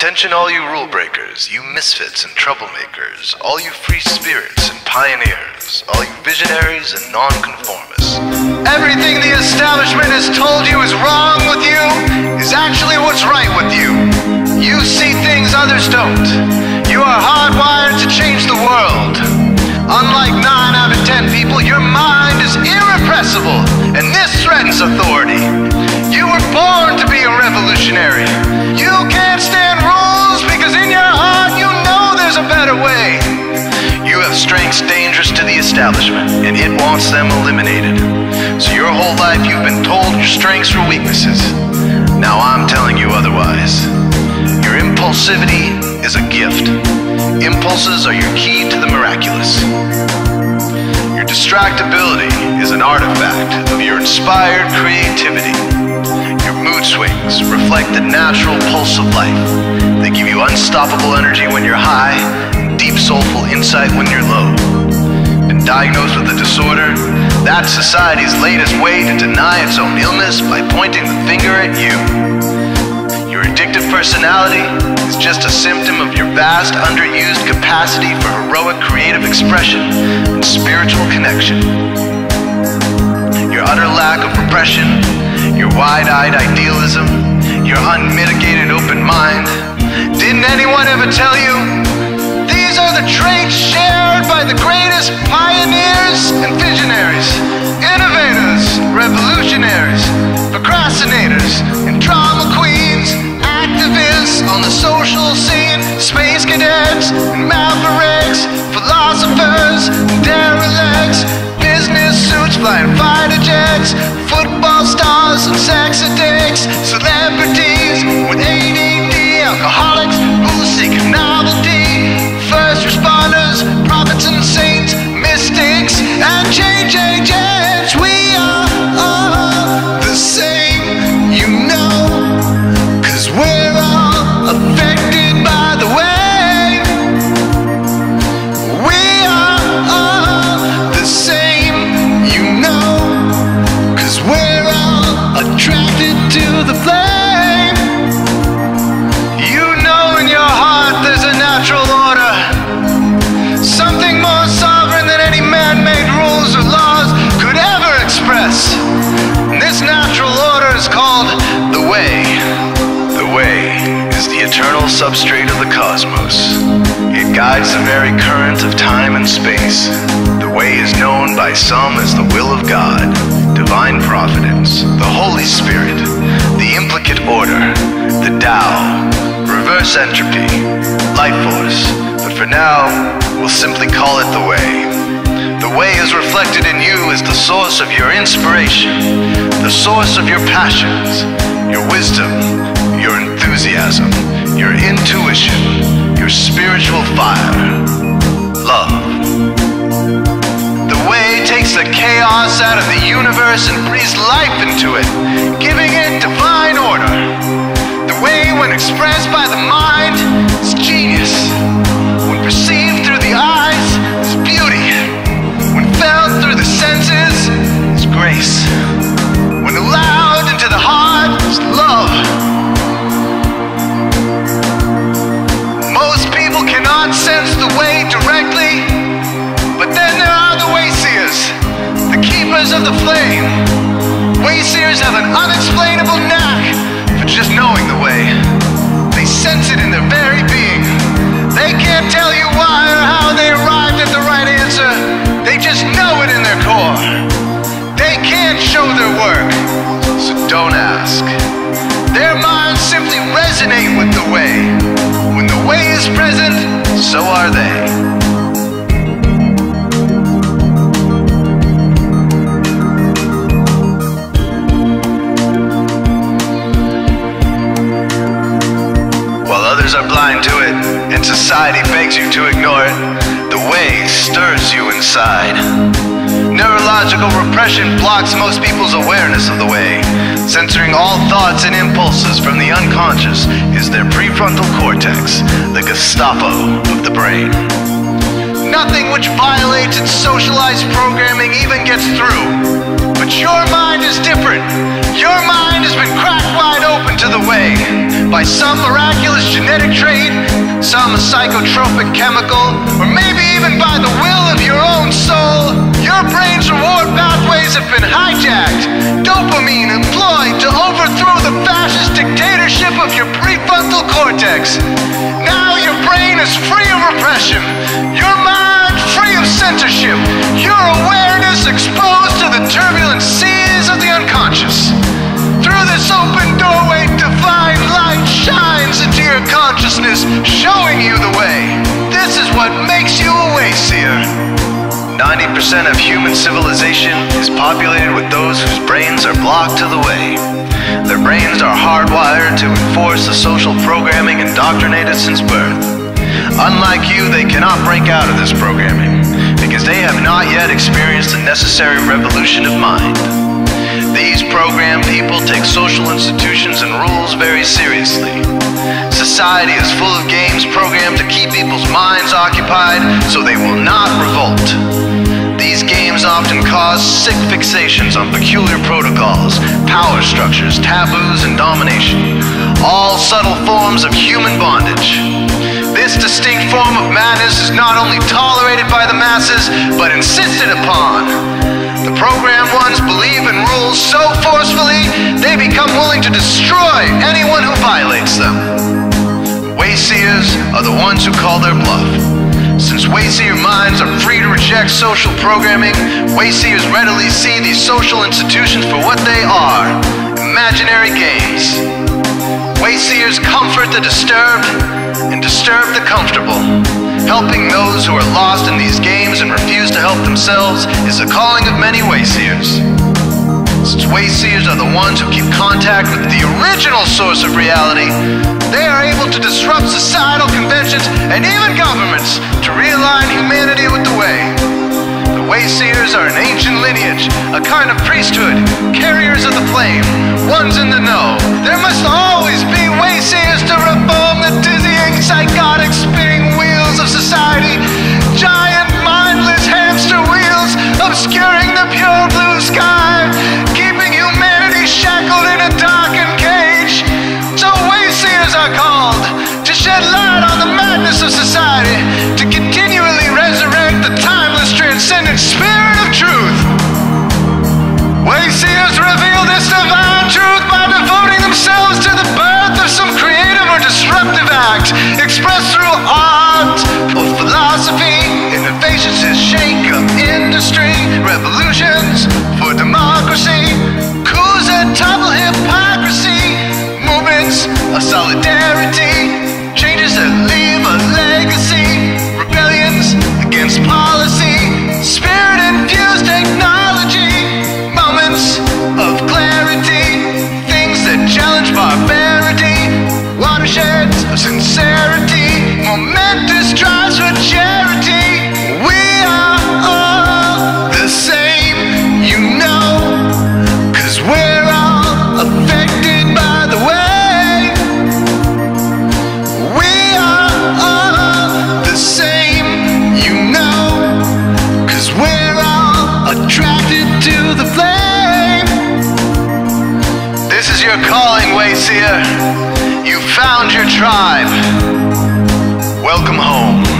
Attention all you rule breakers, you misfits and troublemakers, all you free spirits and pioneers, all you visionaries and nonconformists. Everything the establishment has told you is wrong with you is actually what's right with you. You see things others don't. You are hardwired to change the world. Unlike 9 out of 10 people, your mind is irrepressible, and this threatens authority. You were born to be a revolutionary. You can't stand rules because in your heart you know there's a better way. You have strengths dangerous to the establishment, and it wants them eliminated. So your whole life you've been told your strengths were weaknesses. Now I'm telling you otherwise. Your impulsivity is a gift. Impulses are your key to the miraculous. Your distractibility is an artifact of your inspired creativity. Mood swings reflect the natural pulse of life. They give you unstoppable energy when you're high, and deep soulful insight when you're low. Been diagnosed with a disorder? That's society's latest way to deny its own illness by pointing the finger at you. Your addictive personality is just a symptom of your vast, underused capacity for heroic creative expression and spiritual connection. Your utter lack of repression, your wide-eyed idealism, your unmitigated open mind. Didn't anyone ever tell you? These are the traits shared by the greatest pioneers and visionaries, innovators, revolutionaries, procrastinators, and drama queens, activists on the social scene, space cadets and mavericks, philosophers and derelicts, business suits flying fighter jets, football stars and sex addicts, celebrities with ADD, alcoholics who seek novelty, first responders, prophets and saints, mystics, and change agents. We are all the same, you know, cause we're all affected by the way. We are all the same, you know, cause we're all attracted to the flame. You know in your heart there's a natural order, something more sovereign than any man-made rules or laws could ever express. And this natural order is called the way. The way is the eternal substrate of the cosmos. It guides the very current of time and space. The way is known by some as the will of God, divine providence, the Holy Spirit, the implicate order, the Tao, reverse entropy, life force, but for now, we'll simply call it the way. The way is reflected in you as the source of your inspiration, the source of your passions, your wisdom, your enthusiasm, your intuition, your spiritual fire, love. The way takes the chaos out of the universe and breathes life into it, giving it divine order. The way, when expressed by the mind, is genius. When perceived through the eyes, is beauty. When felt through the senses, is grace. When allowed into the heart, is love. Most people cannot sense the way directly, but then there are the Wayseers, the keepers of the flame. Wayseers have an unexplainable knack for just knowing the way. They sense it in their very being. They can't tell you why or how they arrived at the right answer. They just know it in their core. They can't show their work, so don't ask. Their minds simply resonate with the way. When the way is present, so are they. Are blind to it, and society begs you to ignore it. The way stirs you inside. Neurological repression blocks most people's awareness of the way. Censoring all thoughts and impulses from the unconscious is their prefrontal cortex, the Gestapo of the brain. Nothing which violates its socialized programming even gets through. But your mind is different. Your mind has been cracked wide open to the way by by some miraculous genetic trait, some psychotropic chemical, or maybe even by the will of your own soul, your brain's reward pathways have been hijacked. Dopamine employed to overthrow the fascist dictatorship of your prefrontal cortex. Now your brain is free of repression, your mind free of censorship, your awareness exposed to the turbulent seas of the unconscious. Through this open doorway, divine light shines into your consciousness, showing you the way. This is what makes you a wayseer. 90% of human civilization is populated with those whose brains are blocked to the way. Their brains are hardwired to enforce the social programming indoctrinated since birth. Unlike you, they cannot break out of this programming because they have not yet experienced the necessary revolution of mind. These programmed people take social institutions and rules very seriously. Society is full of games programmed to keep people's minds occupied so they will not revolt. These games often cause sick fixations on peculiar protocols, power structures, taboos, and domination, all subtle forms of human bondage. This distinct form of madness is not only tolerated by the masses, but insisted upon. The programmed ones believe in rules so forcefully, they become willing to destroy anyone who violates them. Wayseers are the ones who call their bluff. Since wayseer minds are free to reject social programming, wayseers readily see these social institutions for what they are, imaginary games. Wayseers comfort the disturbed and disturb the comfortable. Helping those who are lost in these games and refuse to help themselves is the calling of many wayseers. Since wayseers are the ones who keep contact with the original source of reality, they are able to disrupt societal conventions and even governments to realign humanity with the way. The wayseers are an ancient lineage, a kind of priesthood, carriers of the flame, ones in the know. There must always be wayseers to reform the dizzying, psychotic spinning wheel of society, giant mindless hamster wheels obscuring the pure blue sky, keeping humanity shackled in a darkened cage. So wayseers are called to shed light on the madness of society, to continually resurrect the timeless transcendent spirit of truth. Wayseers reveal this divine truth by devoting themselves to the birth of some creative or disruptive act expressed through revolutions for democracy, coups atop hypocrisy, movements of solidarity, changes that leave a legacy, rebellions against policy, spirit-infused technology, moments of clarity, things that challenge barbarity, watersheds of sincerity, momentous drives for charity. Wayseer, you found your tribe. Welcome home.